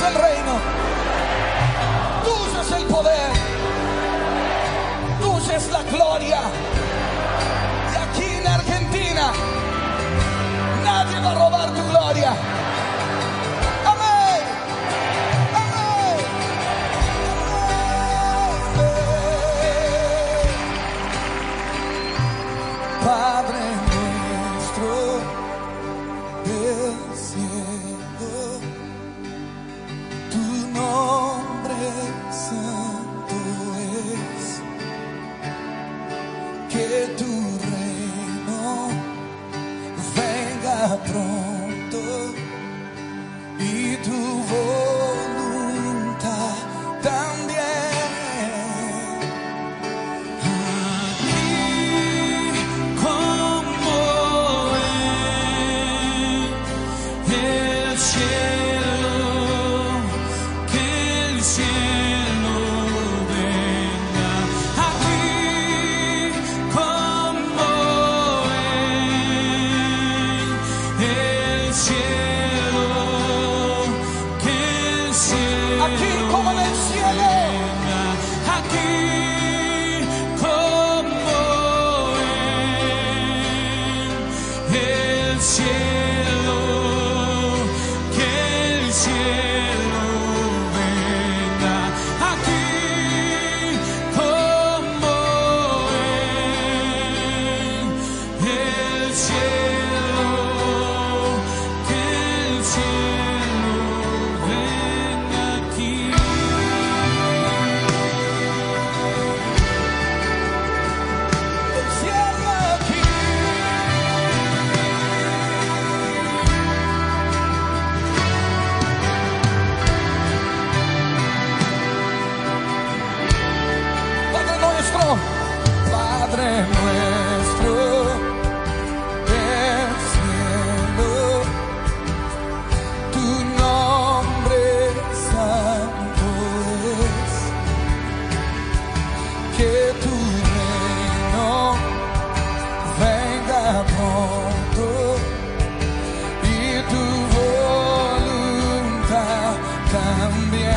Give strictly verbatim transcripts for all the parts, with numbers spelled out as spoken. es el reino, tuyo es el poder, tuya es la gloria. Y aquí en Argentina nadie va a robar tu gloria. Padre nuestro del cielo, tu nombre santo es, que tu reino venga pronto y tu voluntad también.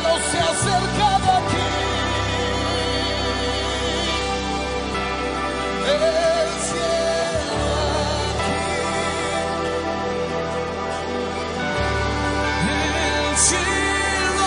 miedo se ha acercado a ti. El cielo aquí. El cielo.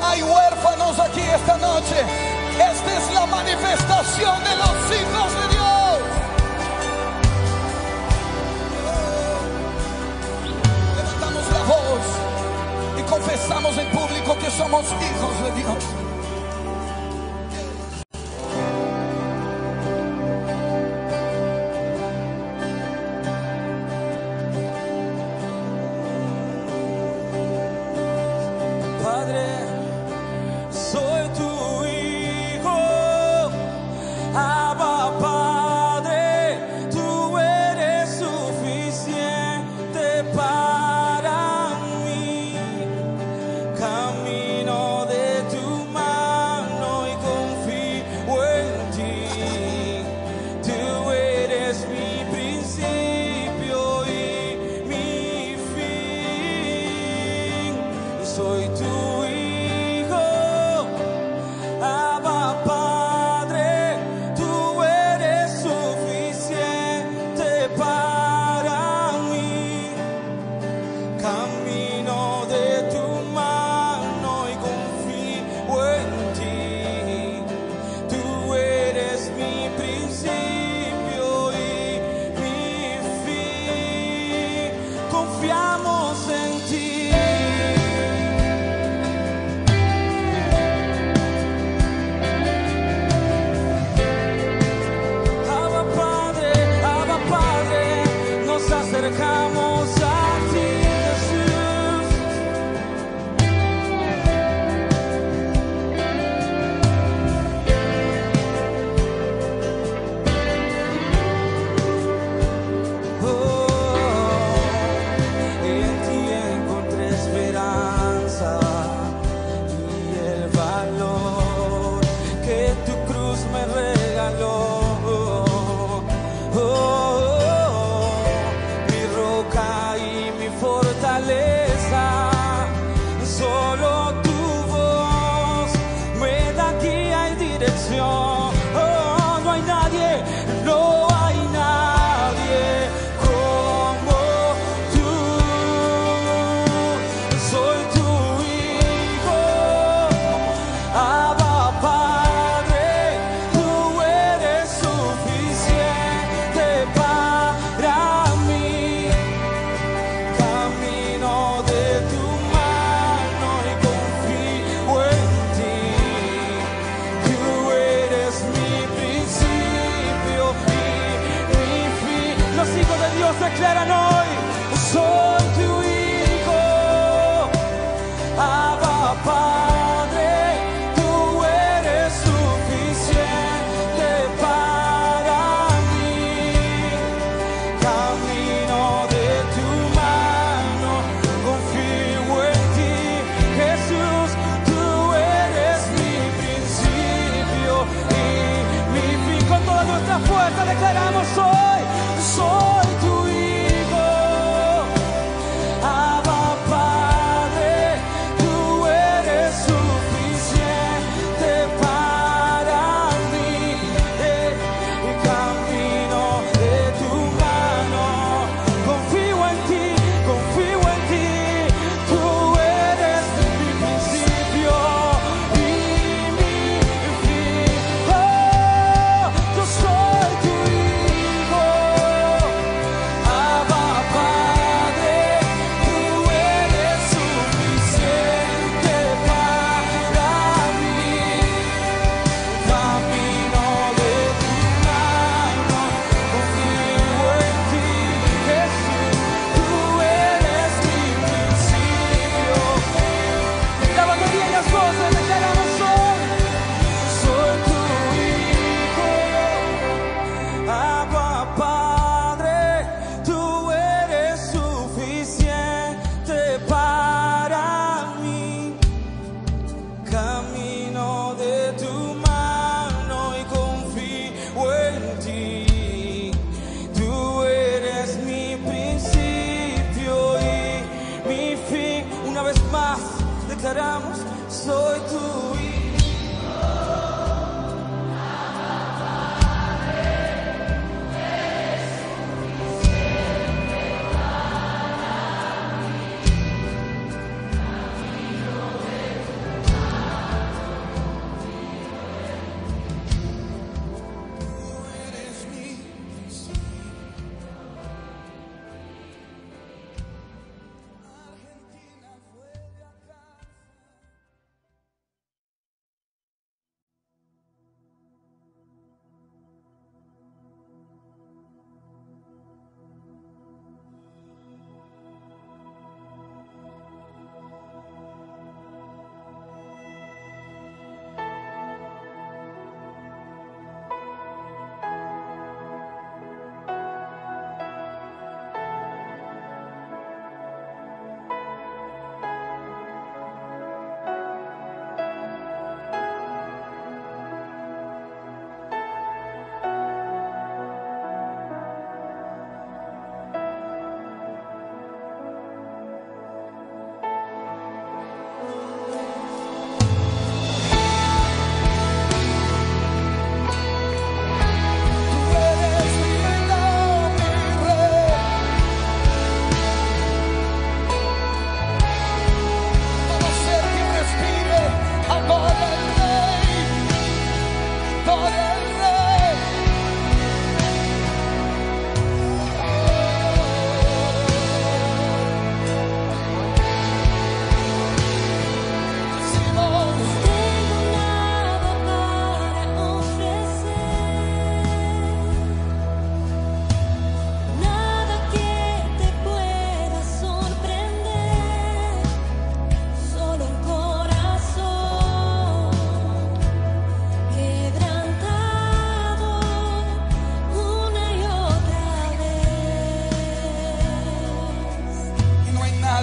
Hay huérfanos huérfanos aquí esta noche. Esta es la manifestación de los hijos de Dios. Levantamos la voz y confesamos en público que somos hijos de Dios.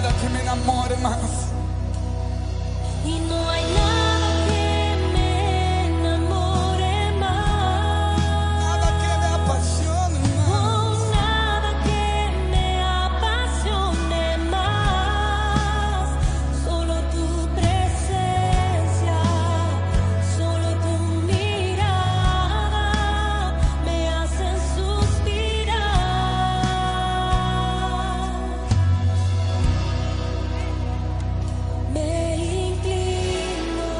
nada que me enamore más. Y no hay nada que me enamore más. Nada que me apasione más. Oh, nada que me apasione más. Solo tu presencia, solo tu mirada me hacen suspirar. Me inclino.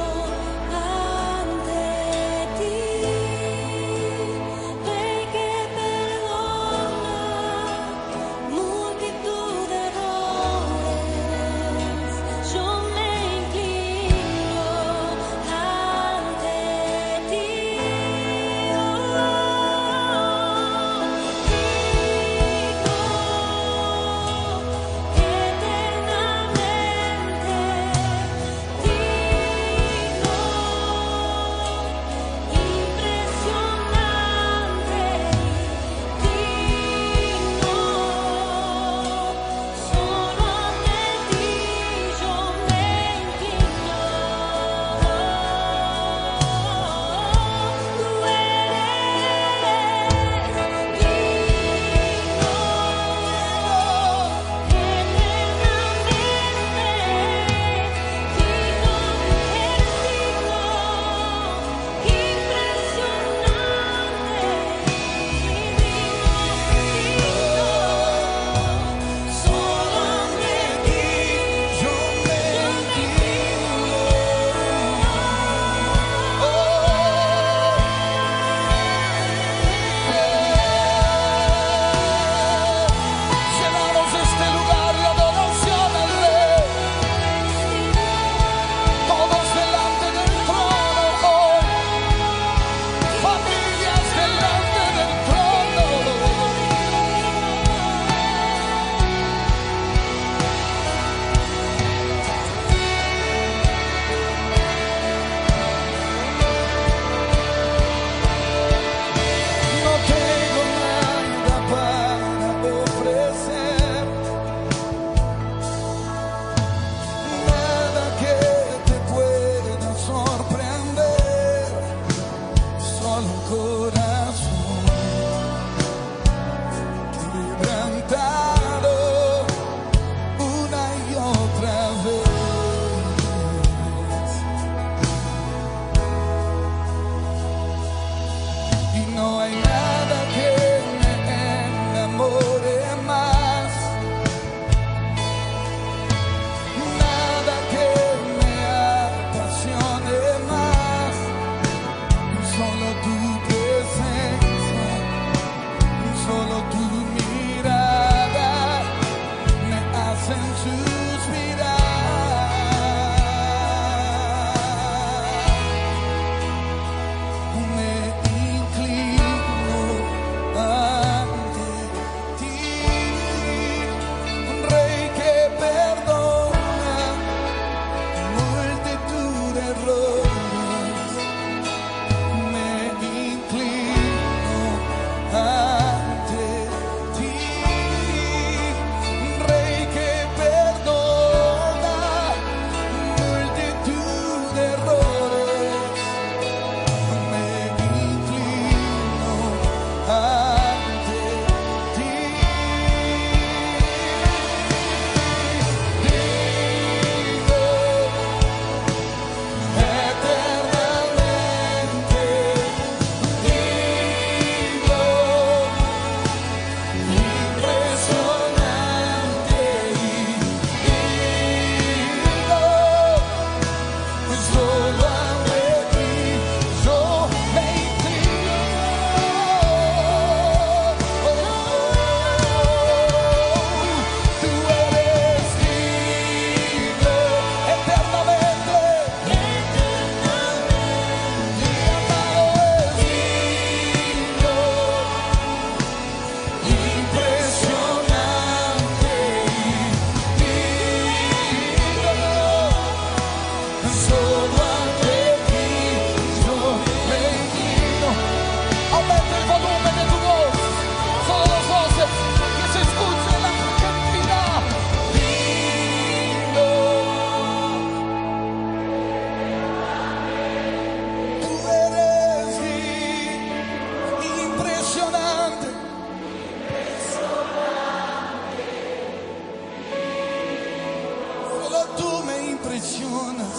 Solo tú me impresionas.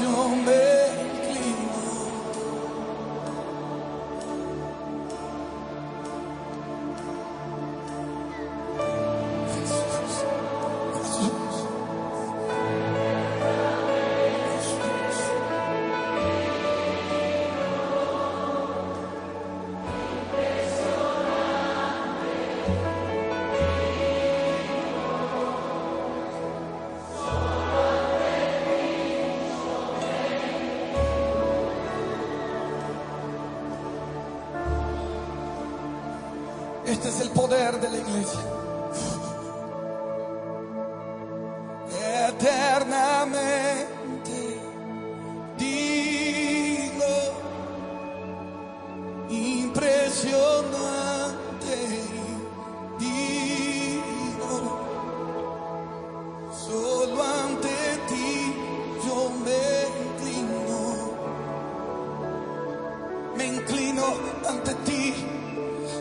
Yo me Este es el poder de la iglesia. Eternamente digo, impresionante digo, solo ante ti yo me inclino, me inclino ante ti.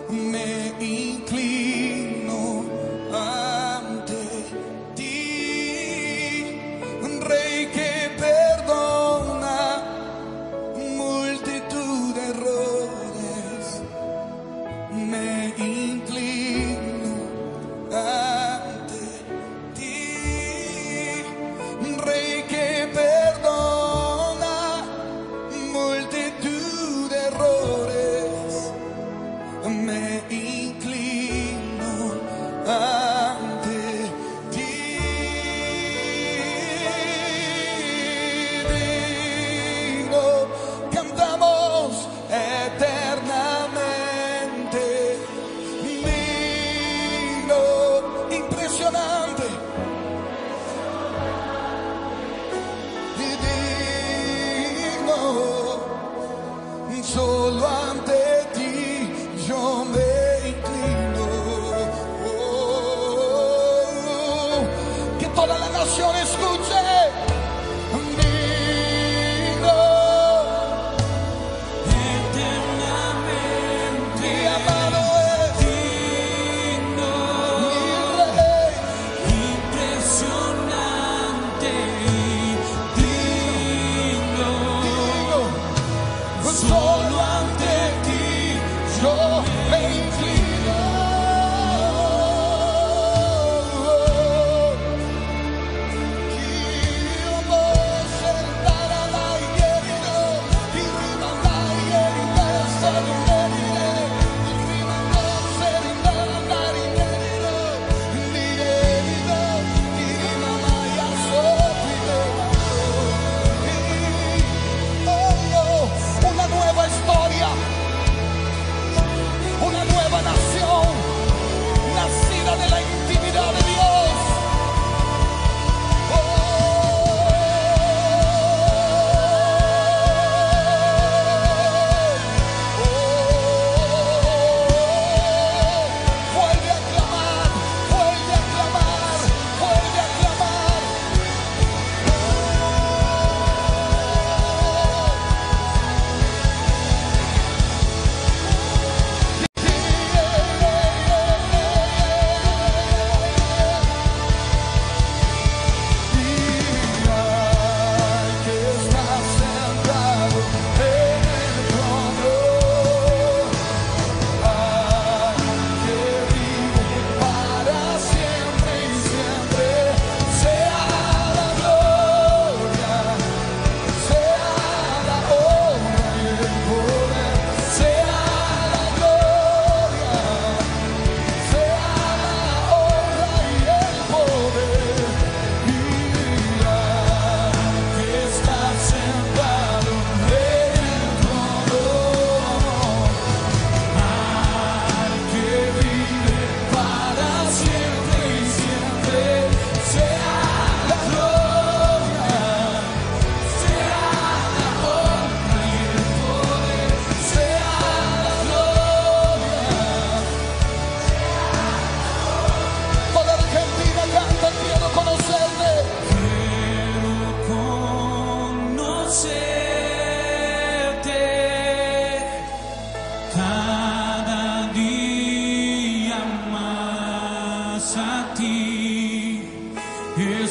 Me inclino ante ti, Rey que perdona multitud de errores. Me inclino ante ti, Rey que perdona multitud de errores. Me ante ti, digo, cantamos eternamente, digo, impresionante, digo, solo ante ti yo me escuche.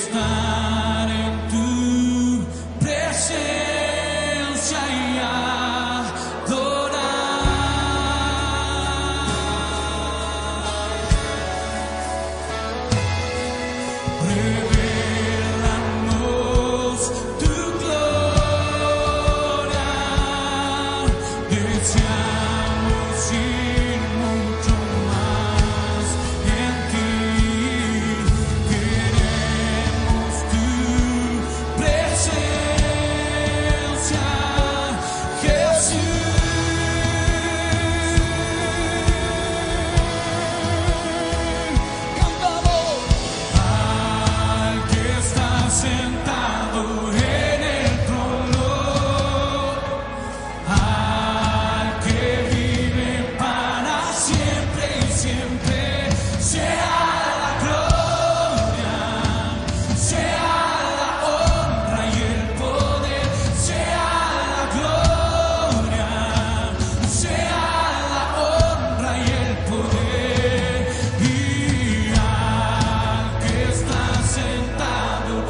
estar en tu presencia y adorar. Revélanos tu gloria, deseamos ir mucho más en ti. Queremos tu presencia, Jesús. Al que está sentado en el trono, al que vive para siempre y siempre, sea la gloria, sea la honra y el poder, sea la gloria, sea la honra y el poder. Y al que está sentado en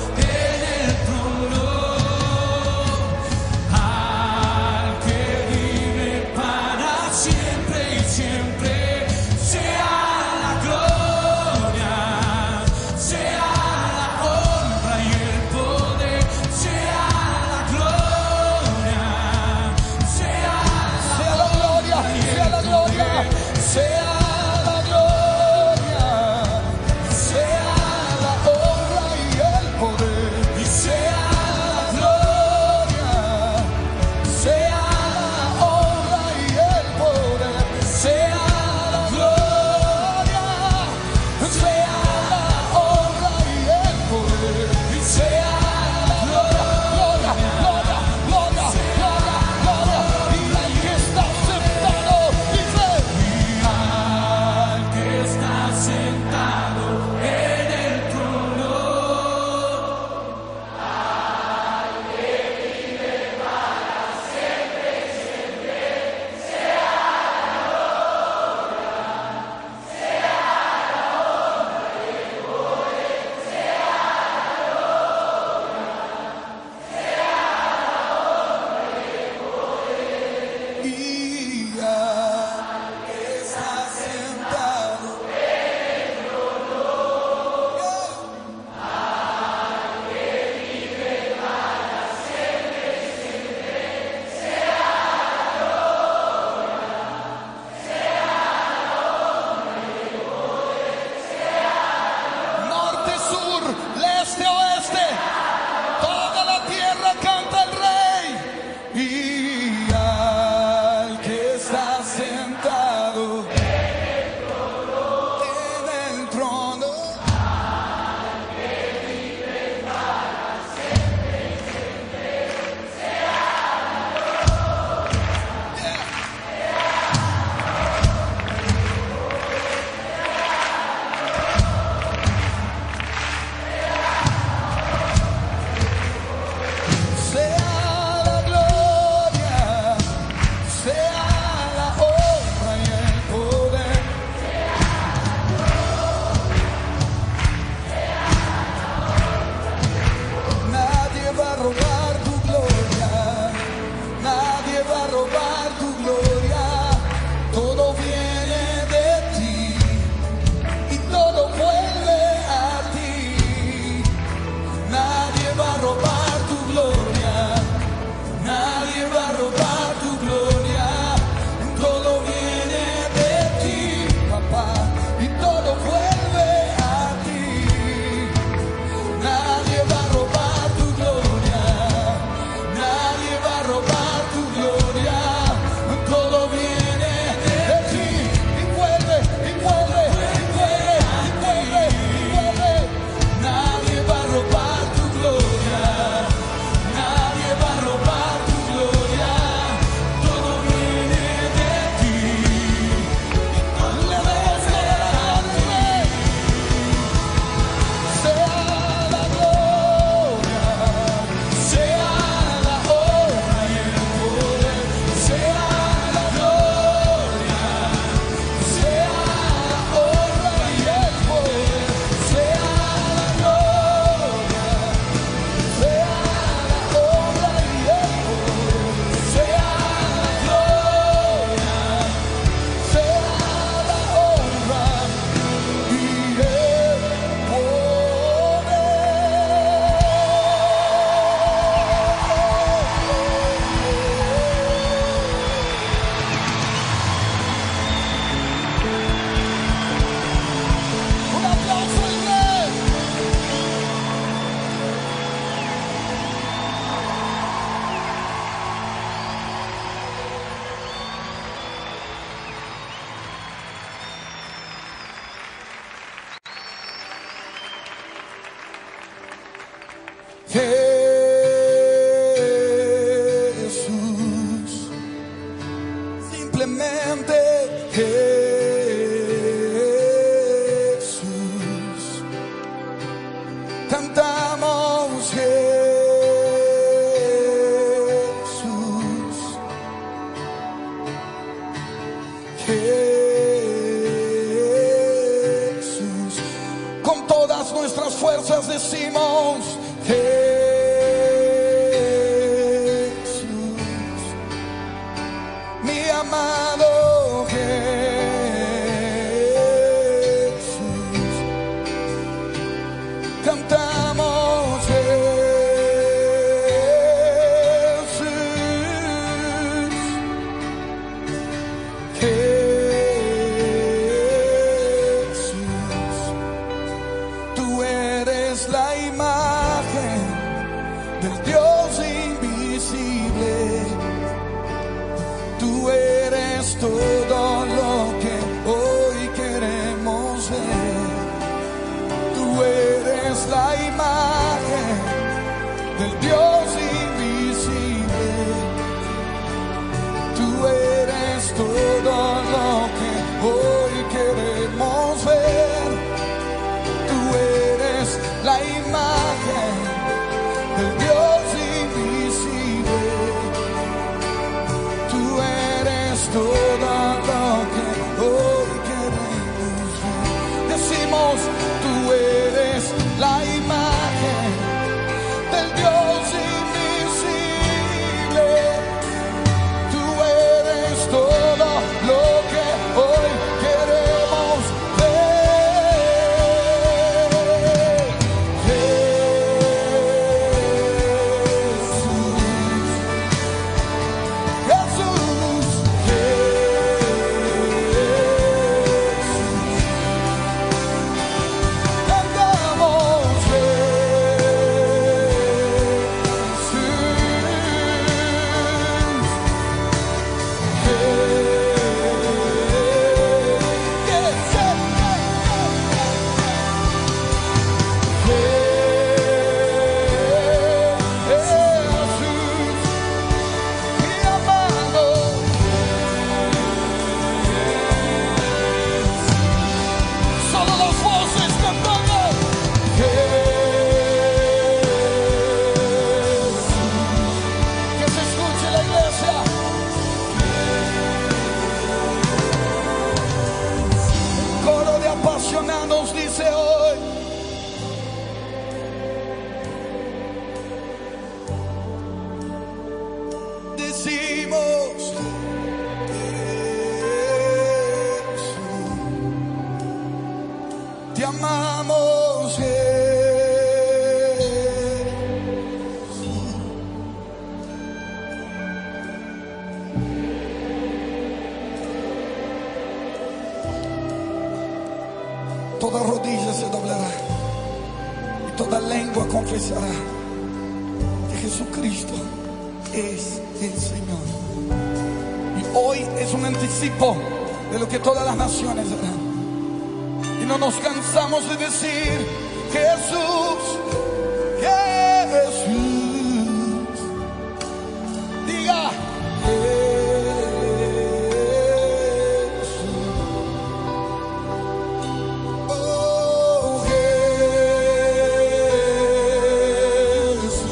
Jesús, simplemente Jesús, cantamos Jesús, Jesús, con todas nuestras fuerzas decimos Jesús, mi amado Jesús, cantamos Jesús, Jesús, tú eres la imagen del Dios invisible, tú eres todo lo que hoy queremos ver, tú eres la imagen del Dios invisible, tú eres todo lo que hoy queremos ver, tú eres la imagen el Dios invisible, tú eres todo lo que hoy queremos ver. Decimos, tú eres la imagen del Dios invisible, tú eres todo lo que hoy queremos ver. Ver amamos Jesús. Toda rodilla se doblará y toda lengua confesará que Jesucristo es el Señor. Y hoy es un anticipo de lo que todas las naciones harán. Y no nos cansamos de decir, Jesús, Jesús, diga, Jesús, oh Jesús,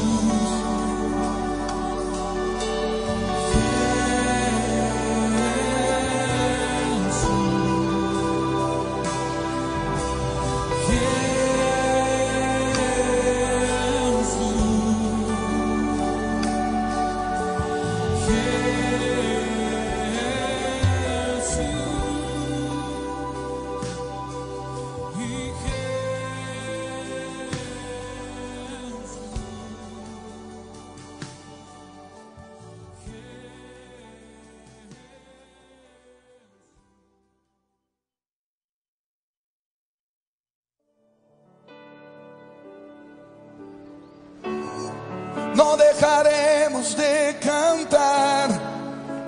no dejaremos de cantar,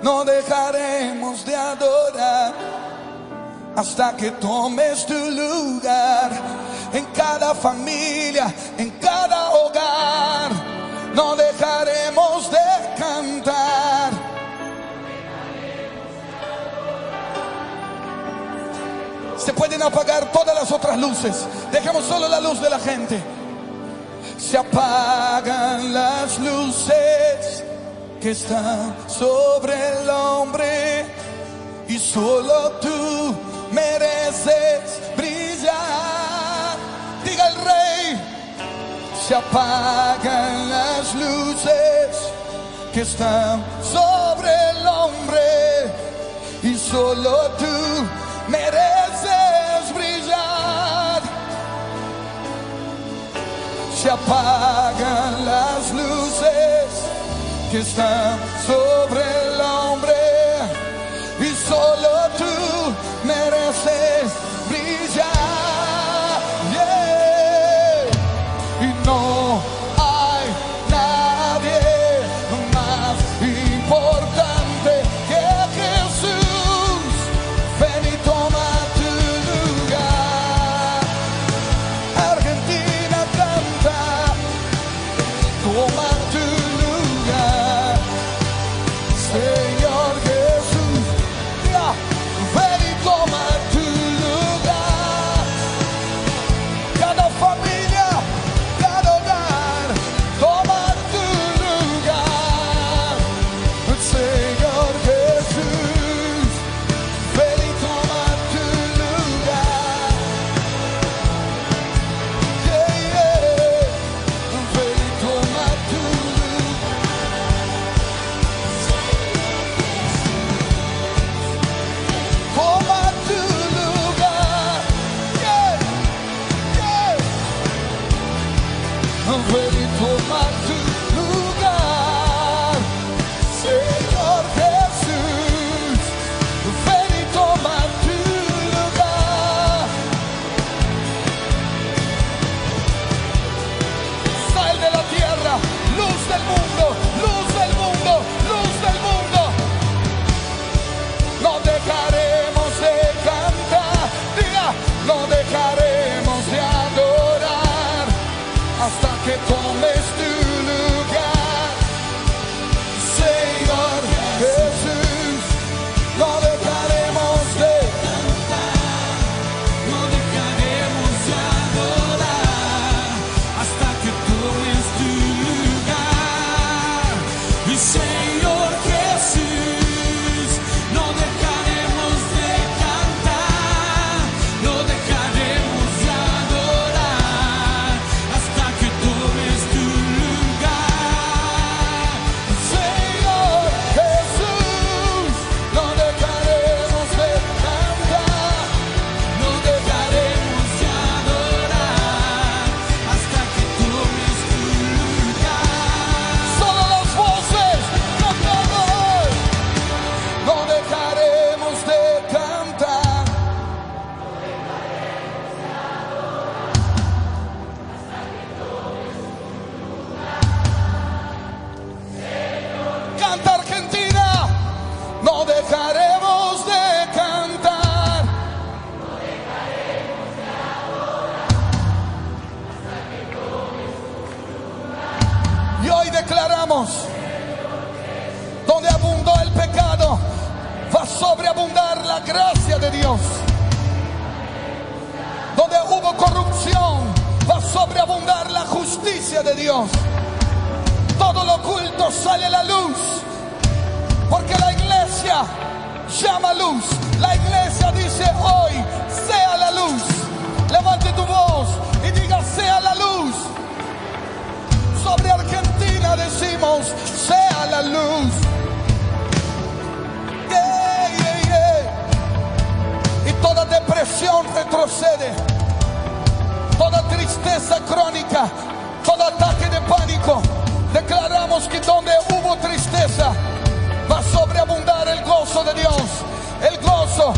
no dejaremos de adorar, hasta que tomes tu lugar en cada familia, en cada hogar. a apagar todas las otras luces. Dejemos solo la luz de la gente. Se apagan las luces que están sobre el hombre, y solo tú mereces brillar. Diga el Rey. Se apagan las luces que están sobre el hombre, y solo tú mereces brillar. Se apagan las luces que están sobre el hombre, y solo tú mereces brillar. Yeah. Y no hay nadie más importante que Jesús. Ven y toma tu lugar. Argentina canta, toma tu lugar, Señor Jesús. Yeah. Ven y toma tu lugar. Cada familia, cada hogar, toma tu lugar, Señor Jesús. Ven y toma tu lugar. Yeah, yeah. Ven y toma tu lugar. Toma tu lugar. Yeah, yeah. Ven y toma tu lugar, Señor Jesús. Ven y toma tu lugar. Sal de la tierra, luz del mundo, luz del mundo, luz del mundo. No dejaremos de cantar, diga, no dejaremos de adorar hasta que tomes tu lugar, Señor Jesús. No dejaremos de No dejaremos de adorar hasta que tomes tu lugar, mi Señor Jesús. No dejaremos de cantar, no dejaremos de adorar hasta que tomes tu lugar, Señor Jesús. No dejaremos de cantar, no dejaremos de adorar hasta que tomes tu lugar. Solo las voces, no todos. No dejaremos de cantar. Canta Argentina, no dejaremos de cantar. Y hoy declaramos, donde abundó el pecado, va a sobreabundar la gracia de Dios. Donde hubo corrupción, va a sobreabundar la justicia de Dios. Todo lo oculto sale a la luz, porque la iglesia llama luz. La iglesia dice hoy, sea la luz. Levante tu voz y diga, sea la luz. Sobre Argentina decimos, sea la luz. Yeah, yeah, yeah. Y toda depresión retrocede, toda tristeza crónica, todo ataque de pánico. Declaramos que donde hubo tristeza va a sobreabundar el gozo de Dios. El gozo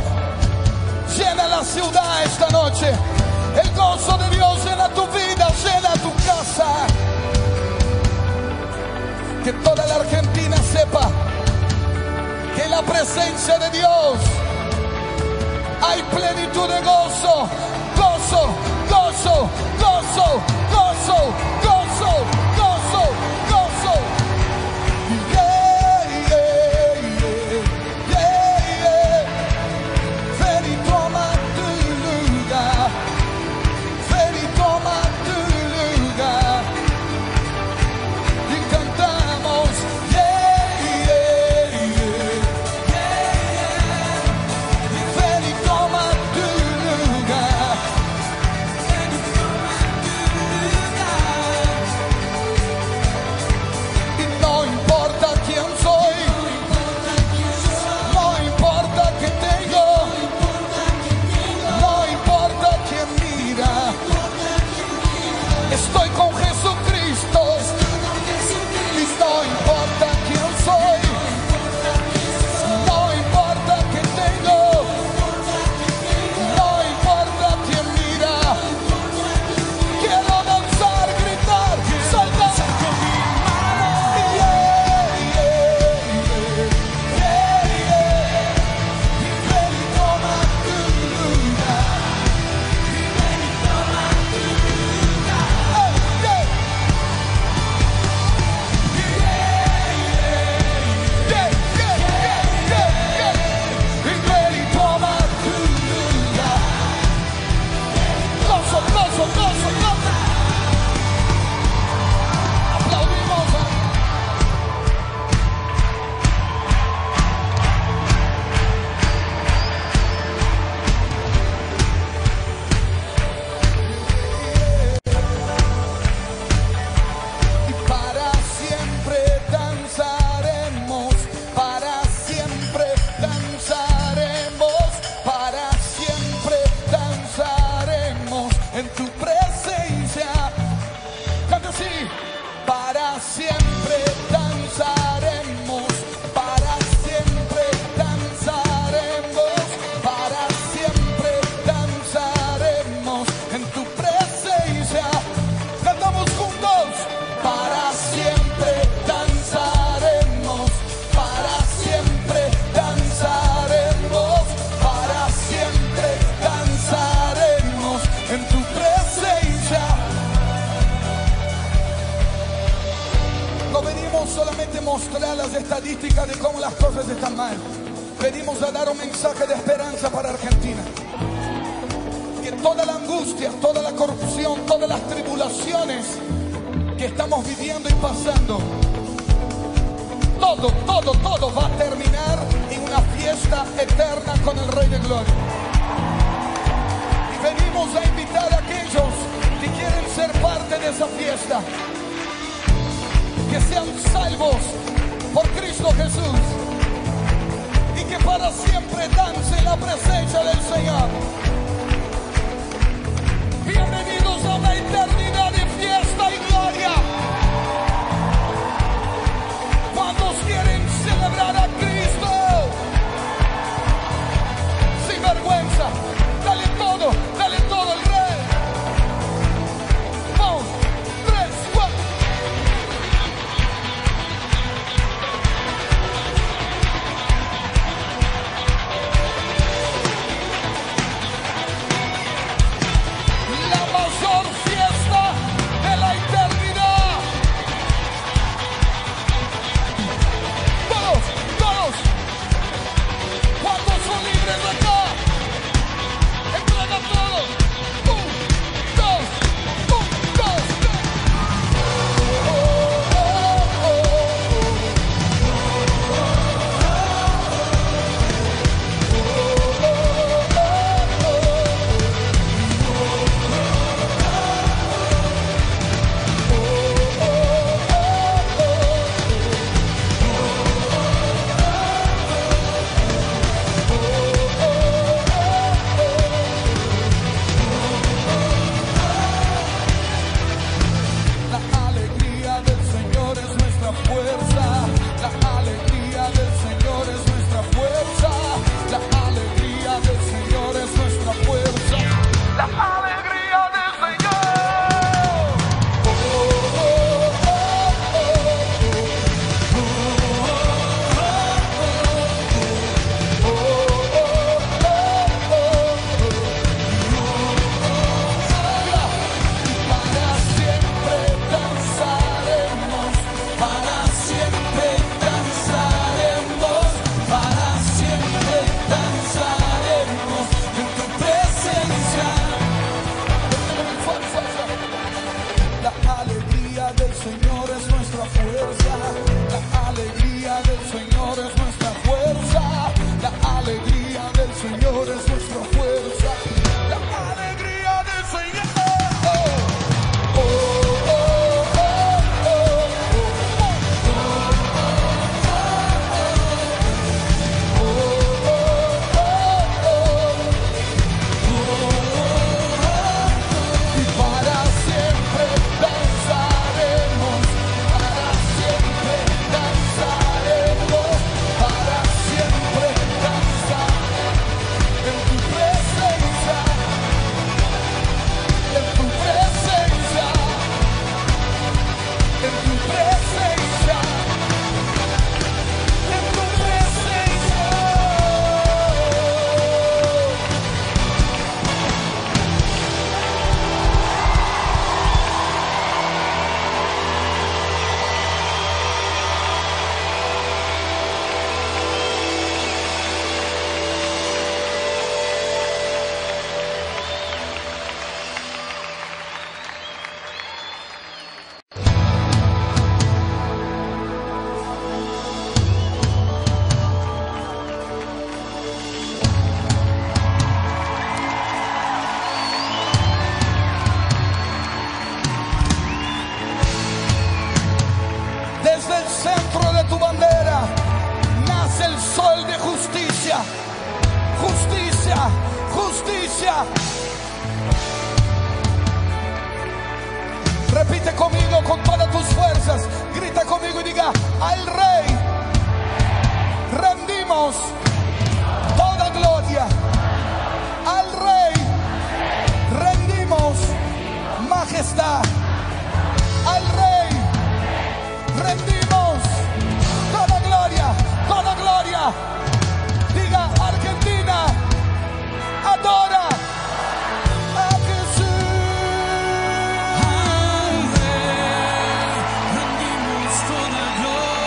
llena la ciudad esta noche. El gozo de Dios llena tu vida, llena tu casa. Que toda la Argentina sepa que en la presencia de Dios hay plenitud de gozo, gozo, gozo, gozo, gozo, gozo, gozo, gozo. Yeah, yeah, yeah, yeah, yeah. Ven y toma tu luz. solamente mostrar las estadísticas de cómo las cosas están mal. Venimos a dar un mensaje de esperanza para Argentina. Que toda la angustia, toda la corrupción, todas las tribulaciones que estamos viviendo y pasando, todo, todo, todo va a terminar en una fiesta eterna con el Rey de Gloria. Y venimos a invitar a aquellos que quieren ser parte de esa fiesta, que sean salvos por Cristo Jesús y que para siempre danse la presencia del Señor. Bienvenidos a la eternidad de fiesta y gloria. ¿Cuántos quieren celebrar a Cristo? Sin vergüenza, dale todo, dale todo al Rey. Vamos, tres, cuatro. La mayor fiesta de la eternidad. Todos, todos. ¿Cuántos son libres de acá? Entrega todo. Un, dos, un, dos, tres. Oh, oh, oh. La alegría del Señor es nuestra fuerza. La alegría del Señor es nuestra fuerza. La alegría del Señor es nuestra fuerza. La alegría del Señor. Para siempre danzaremos, para siempre danzaremos, para siempre danzaremos en tu presencia. La alegría del Señor es nuestra fuerza. La alegría del Señor es nuestra fuerza. La alegría del Señor es nuestra fuerza. La alegría del Señor. Oh, oh, oh, oh, oh, oh. Y para siempre danzaremos, para siempre danzaremos, para siempre danzaremos en tu presencia, en tu presencia, en tu presencia, en tu presencia. Desde el centro de tu bandera nace el sol de justicia, justicia, justicia. Repite conmigo con todas tus fuerzas, grita conmigo y diga: al Rey rendimos toda gloria, al Rey rendimos majestad, al Rey rendimos toda gloria, toda gloria. Diga: Argentina adora a Jesús. Al Rey rendimos toda gloria.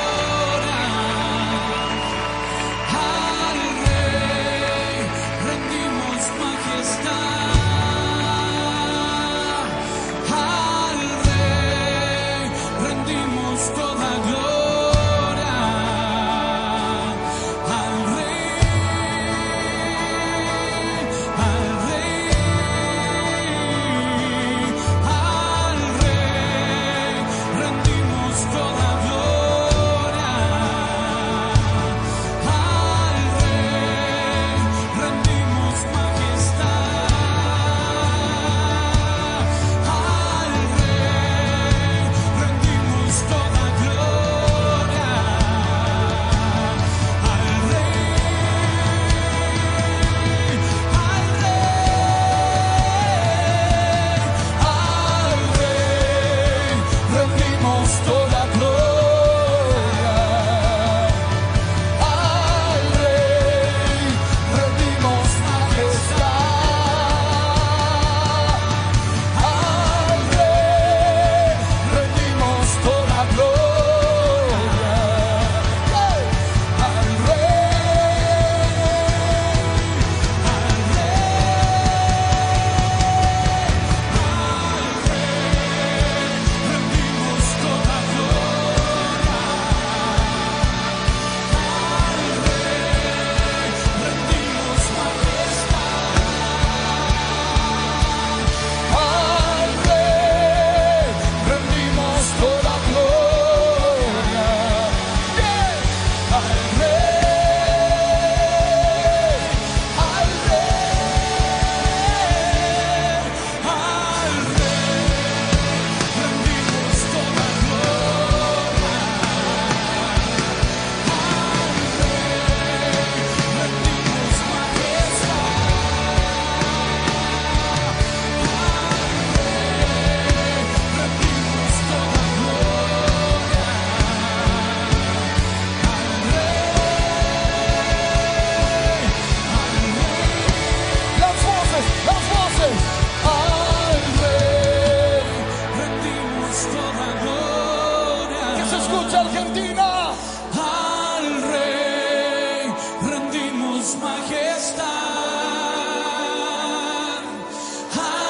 noche, Argentina. Al Rey rendimos majestad,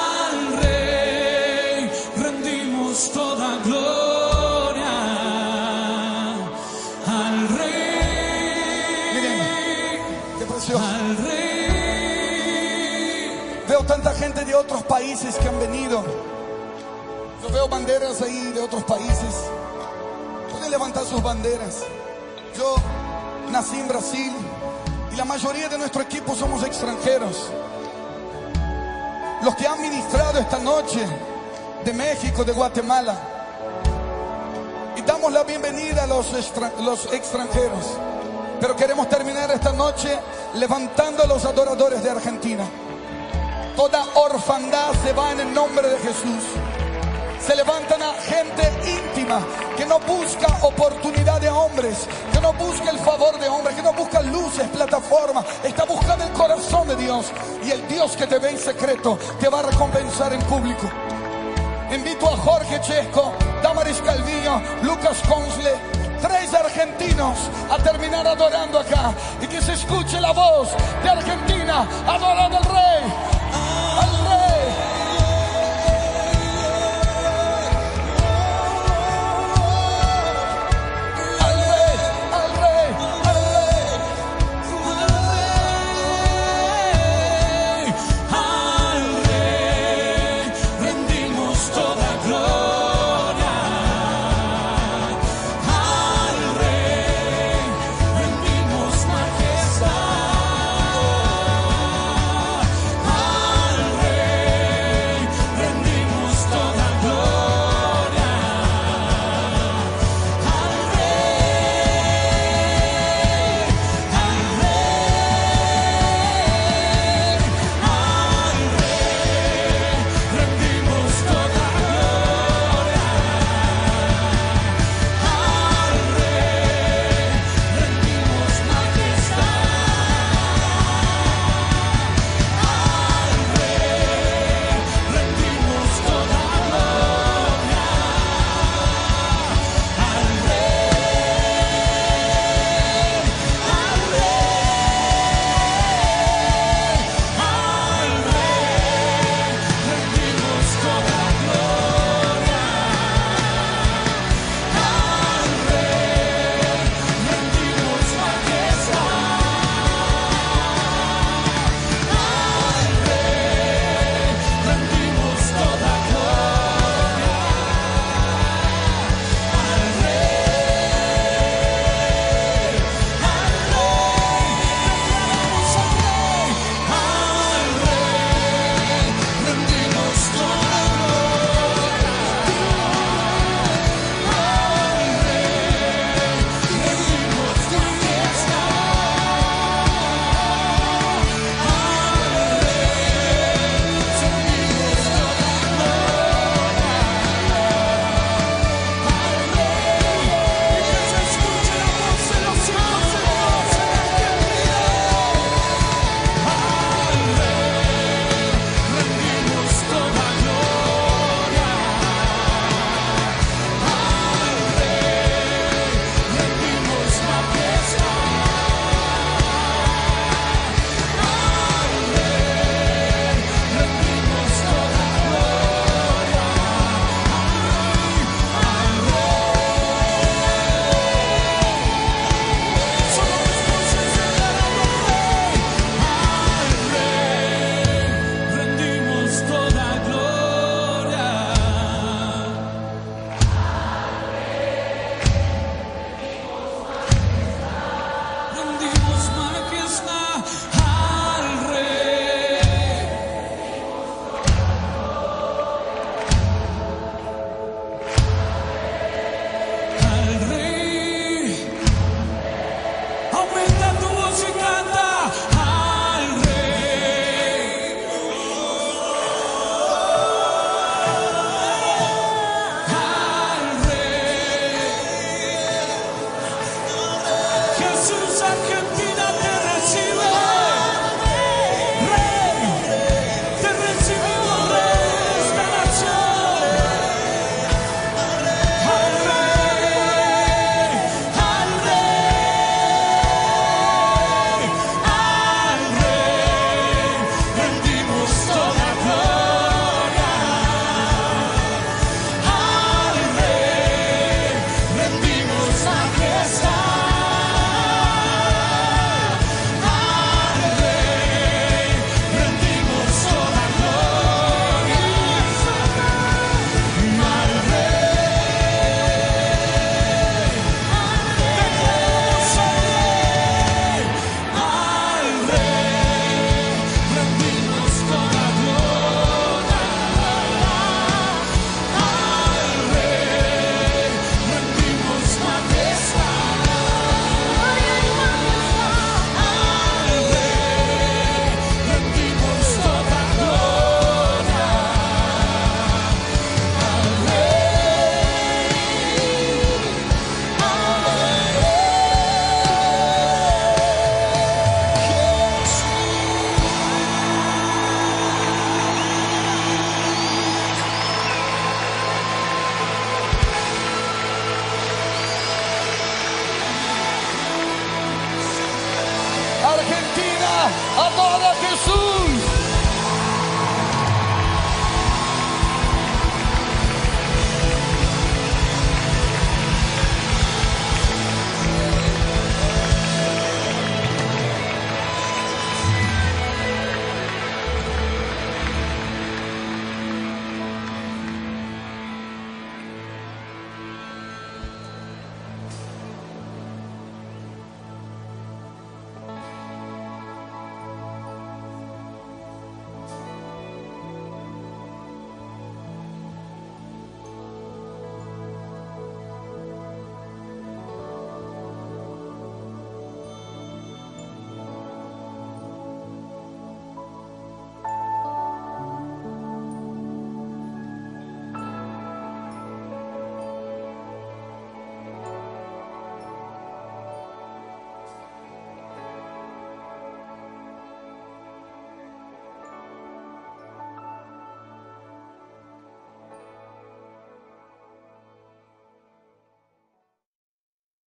al Rey rendimos toda gloria, al Rey. Miren, qué precioso. Al Rey. Veo tanta gente de otros países que han venido. Yo veo banderas ahí de otros países. Pueden levantar sus banderas. Yo nací en Brasil y la mayoría de nuestro equipo somos extranjeros. Los que han ministrado esta noche, de México, de Guatemala. Y damos la bienvenida a los, extra, los extranjeros. Pero queremos terminar esta noche levantando a los adoradores de Argentina. Toda orfandad se va en el nombre de Jesús. Se levantan a gente íntima que no busca oportunidad de hombres, que no busca el favor de hombres, que no busca luces, plataformas. Está buscando el corazón de Dios, y el Dios que te ve en secreto te va a recompensar en público. Invito a Jorge Szczecko, Damaris Calviño, Lucas Conslie, tres argentinos a terminar adorando acá, y que se escuche la voz de Argentina adorando al Rey.